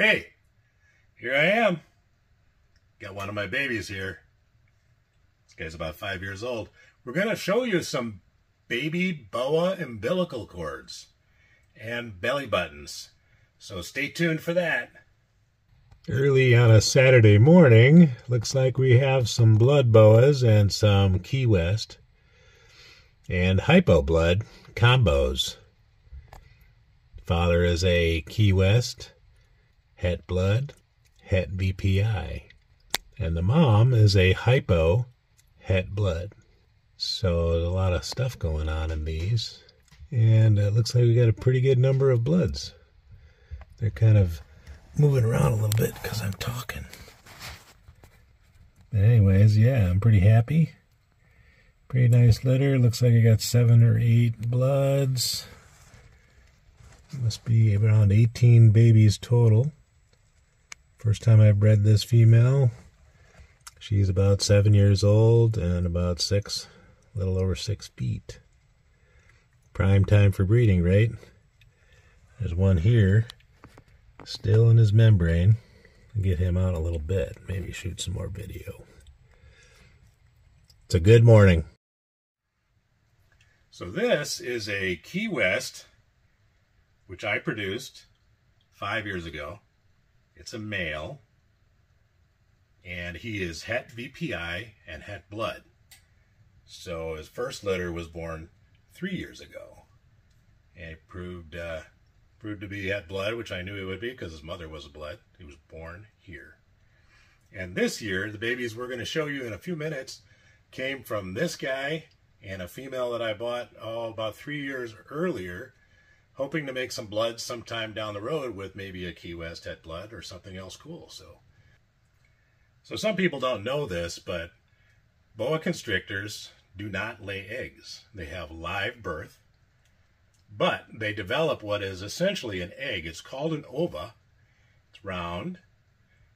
Hey, here I am. Got one of my babies here. This guy's about 5 years old. We're going to show you some baby boa umbilical cords and belly buttons. So stay tuned for that. Early on a Saturday morning, looks like we have some blood boas and some Key West and hypo blood combos. Father is a Key West, het blood, het BPI, and the mom is a hypo, het blood. So there's a lot of stuff going on in these, and it looks like we got a pretty good number of bloods. They're kind of moving around a little bit because I'm talking. But anyways, yeah, I'm pretty happy. Pretty nice litter. Looks like I got 7 or 8 bloods. Must be around 18 babies total. First time I bred this female. She's about 7 years old and about a little over 6 feet. Prime time for breeding, right? There's one here, still in his membrane. I'll get him out a little bit, maybe shoot some more video. It's a good morning. So this is a Key West, which I produced 5 years ago. It's a male, and he is het VPI and het blood. So his first litter was born 3 years ago, and it proved to be het blood, which I knew it would be because his mother was a blood. He was born here. And this year, the babies we're going to show you in a few minutes came from this guy and a female that I bought about 3 years earlier, hoping to make some blood sometime down the road with maybe a Key West het blood or something else cool. So some people don't know this, but boa constrictors do not lay eggs. They have live birth, but they develop what is essentially an egg. It's called an ova. It's round,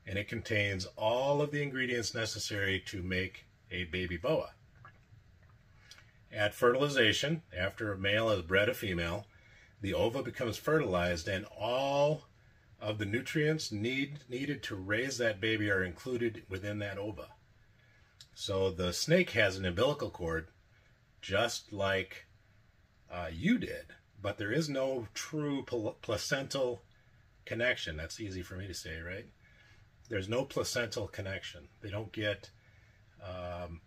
and it contains all of the ingredients necessary to make a baby boa. At fertilization, after a male has bred a female, the ova becomes fertilized, and all of the nutrients needed to raise that baby are included within that ova. So the snake has an umbilical cord just like you did, but there is no true placental connection. That's easy for me to say, right? There's no placental connection. They don't get, I'm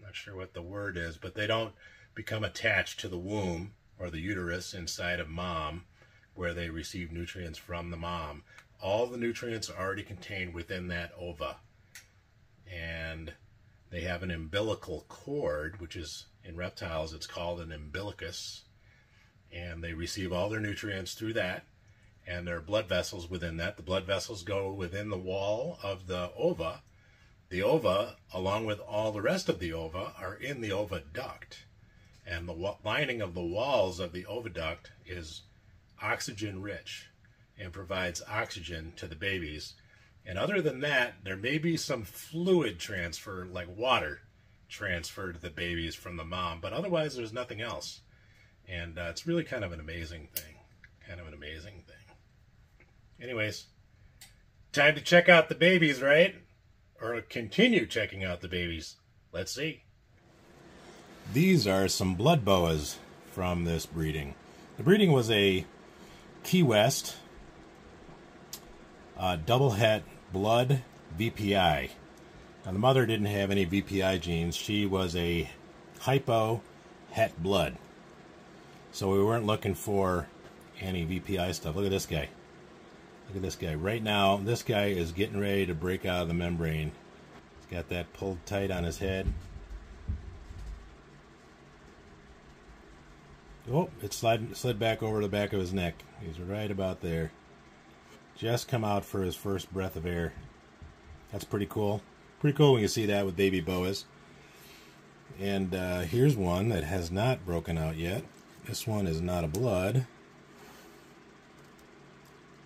not sure what the word is, but they don't become attached to the womb or the uterus inside of mom, where they receive nutrients from the mom. All the nutrients are already contained within that ova. And they have an umbilical cord, which is, in reptiles, it's called an umbilicus. And they receive all their nutrients through that. And there are blood vessels within that. The blood vessels go within the wall of the ova. The ova, along with all the rest of the ova, are in the oviduct. And the lining of the walls of the oviduct is oxygen rich and provides oxygen to the babies. And other than that, there may be some fluid transfer, like water transfer to the babies from the mom, but otherwise there's nothing else. And it's really kind of an amazing thing. Anyways, time to check out the babies, right? Or continue checking out the babies. Let's see. These are some blood boas from this breeding. The breeding was a Key West double het blood VPI. Now the mother didn't have any VPI genes. She was a hypo het blood. So we weren't looking for any VPI stuff. Look at this guy. Look at this guy. Right now, this guy is getting ready to break out of the membrane. He's got that pulled tight on his head. Oh, it slid back over the back of his neck. He's right about there. Just come out for his first breath of air. That's pretty cool. Pretty cool when you see that with baby boas. And here's one that has not broken out yet. This one is not a blood.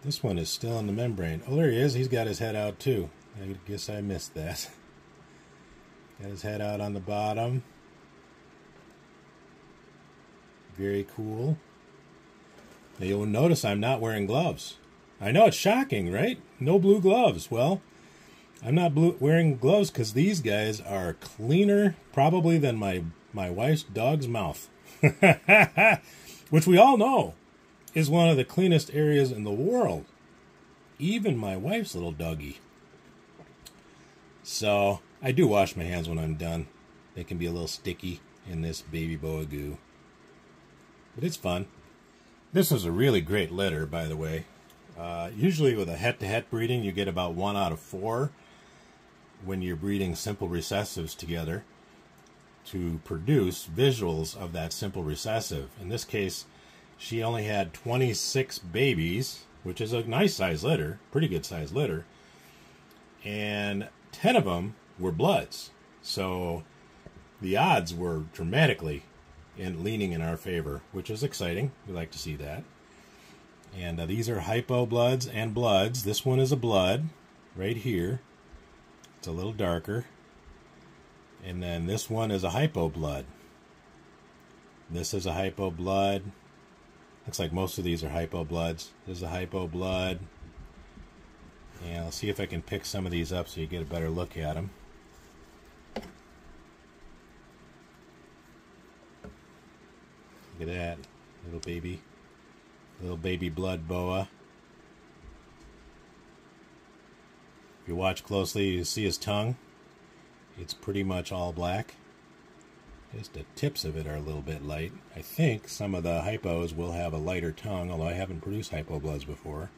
This one is still in the membrane. Oh, there he is. He's got his head out too. I guess I missed that. Got his head out on the bottom. Very cool. Now you'll notice I'm not wearing gloves. I know, it's shocking, right? No blue gloves. Well, I'm not wearing gloves because these guys are cleaner probably than my wife's dog's mouth. Which we all know is one of the cleanest areas in the world. Even my wife's little doggy. So, I do wash my hands when I'm done. They can be a little sticky in this baby boa goo. But it's fun. This is a really great litter, by the way. Usually with a het-to-het breeding, you get about 1 out of 4 when you're breeding simple recessives together to produce visuals of that simple recessive. In this case, she only had 26 babies, which is a nice size litter, pretty good size litter, and 10 of them were bloods. So the odds were dramatically leaning in our favor, which is exciting. We like to see that. And these are hypo bloods and bloods. This one is a blood right here. It's a little darker. And then this one is a hypo blood. This is a hypo blood. Looks like most of these are hypo bloods. This is a hypo blood. And I'll see if I can pick some of these up so you get a better look at them. Look at that little baby. Little baby blood boa. If you watch closely, you see his tongue. It's pretty much all black. Just the tips of it are a little bit light. I think some of the hypos will have a lighter tongue, although I haven't produced hypo bloods before.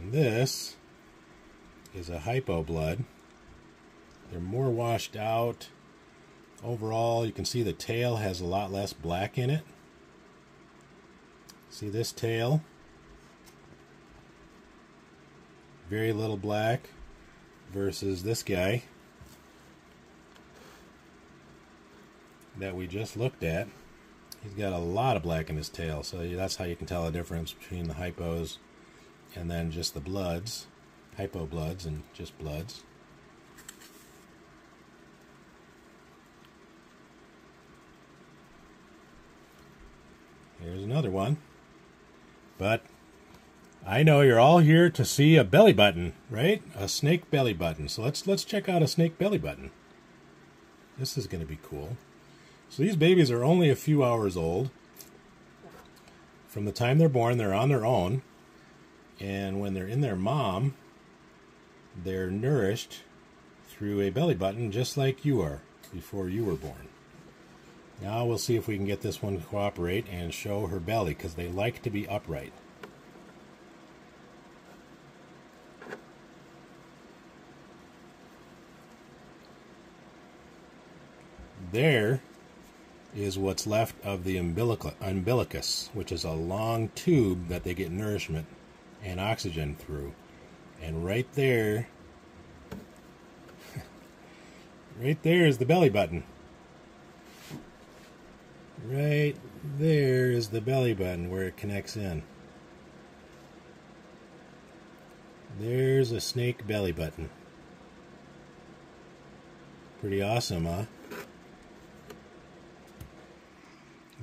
And this is a hypo blood. They're more washed out. Overall, you can see the tail has a lot less black in it. See this tail? Very little black versus this guy that we just looked at. He's got a lot of black in his tail, so that's how you can tell the difference between the hypos and then just the bloods. Hypo bloods and just bloods. Here's another one. But I know you're all here to see a belly button, right? A snake belly button. So let's check out a snake belly button. This is going to be cool. So these babies are only a few hours old. From the time they're born, they're on their own. And when they're in their mom, they're nourished through a belly button just like you are before you were born. Now we'll see if we can get this one to cooperate and show her belly, because they like to be upright. There is what's left of the umbilicus, which is a long tube that they get nourishment and oxygen through. And right there right there is the belly button. Right there is the belly button where it connects in. There's a snake belly button. Pretty awesome, huh?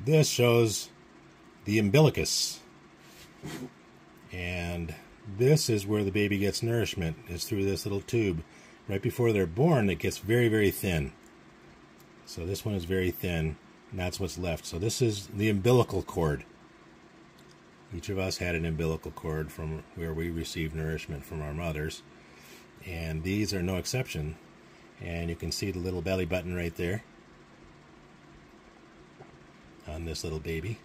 This shows the umbilicus. And this is where the baby gets nourishment, is through this little tube. Right before they're born, it gets very, very thin. So this one is very thin, and that's what's left. So this is the umbilical cord. Each of us had an umbilical cord from where we received nourishment from our mothers. And these are no exception. And you can see the little belly button right there on this little baby.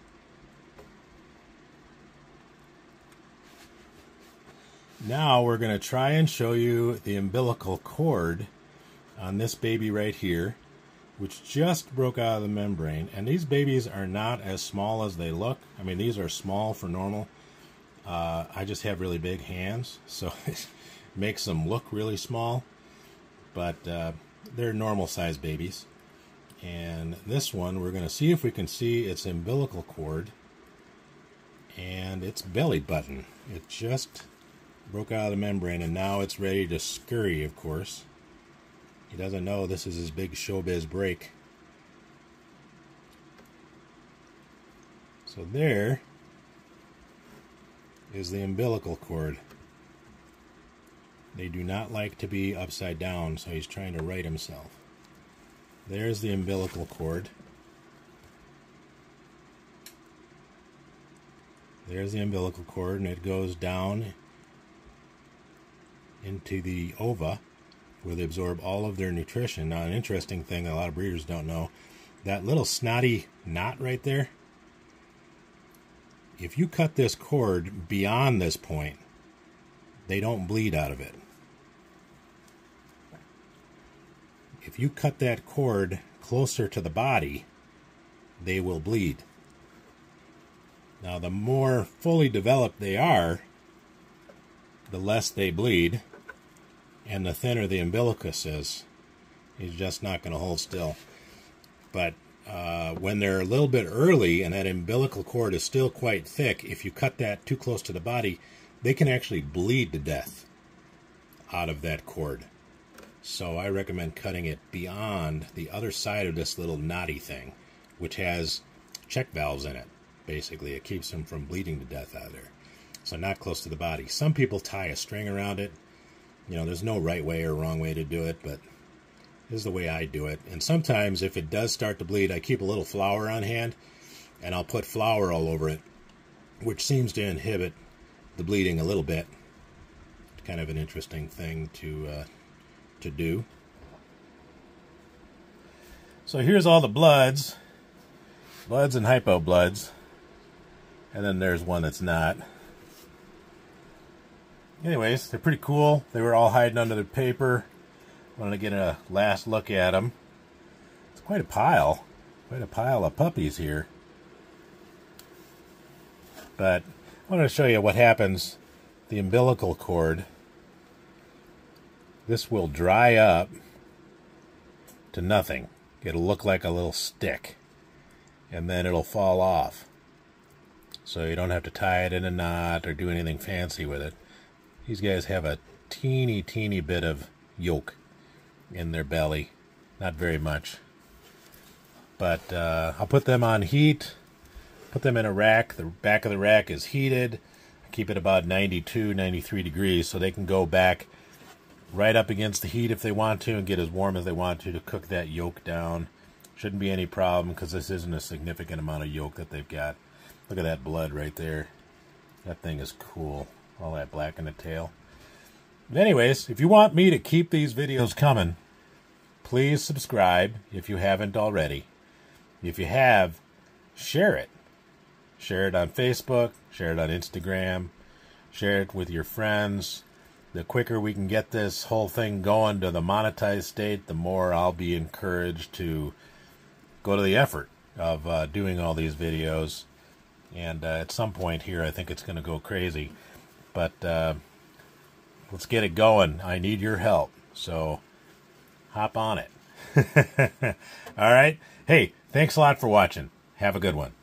Now we're going to try and show you the umbilical cord on this baby right here, which just broke out of the membrane. And these babies are not as small as they look. I mean, these are small for normal. I just have really big hands, so it makes them look really small. But they're normal-sized babies. And this one, we're going to see if we can see its umbilical cord and its belly button. It just broke out of the membrane, and now it's ready to scurry, of course. He doesn't know this is his big showbiz break. So there is the umbilical cord. They do not like to be upside down, so he's trying to right himself. There's the umbilical cord. There's the umbilical cord, and it goes down into the ova, where they absorb all of their nutrition. Now, an interesting thing that a lot of breeders don't know, that little snotty knot right there, if you cut this cord beyond this point, they don't bleed out of it. If you cut that cord closer to the body, they will bleed. Now, the more fully developed they are, the less they bleed, and the thinner the umbilicus is. He's just not going to hold still. But when they're a little bit early and that umbilical cord is still quite thick, if you cut that too close to the body, they can actually bleed to death out of that cord. So I recommend cutting it beyond the other side of this little knotty thing, which has check valves in it. Basically, it keeps them from bleeding to death out of there. So not close to the body. Some people tie a string around it. You know, there's no right way or wrong way to do it, but this is the way I do it. And sometimes if it does start to bleed, I keep a little flour on hand, and I'll put flour all over it, which seems to inhibit the bleeding a little bit. It's kind of an interesting thing to do. So here's all the bloods and hypo bloods, and then there's one that's not. Anyways, they're pretty cool. They were all hiding under the paper. I wanted to get a last look at them. It's quite a pile of puppies here. But I wanted to show you what happens. The umbilical cord, this will dry up to nothing. It'll look like a little stick, and then it'll fall off. So you don't have to tie it in a knot or do anything fancy with it. These guys have a teeny bit of yolk in their belly. Not very much. But I'll put them on heat. Put them in a rack. The back of the rack is heated. I keep it about 92, 93 degrees so they can go back right up against the heat if they want to and get as warm as they want to cook that yolk down. Shouldn't be any problem because this isn't a significant amount of yolk that they've got. Look at that blood right there. That thing is cool. All that black in the tail. But anyways, if you want me to keep these videos coming, please subscribe if you haven't already. If you have, share it. Share it on Facebook, share it on Instagram, share it with your friends. The quicker we can get this whole thing going to the monetized state, the more I'll be encouraged to go to the effort of doing all these videos. And at some point here, I think it's going to go crazy. But let's get it going. I need your help. So hop on it. All right. Hey, thanks a lot for watching. Have a good one.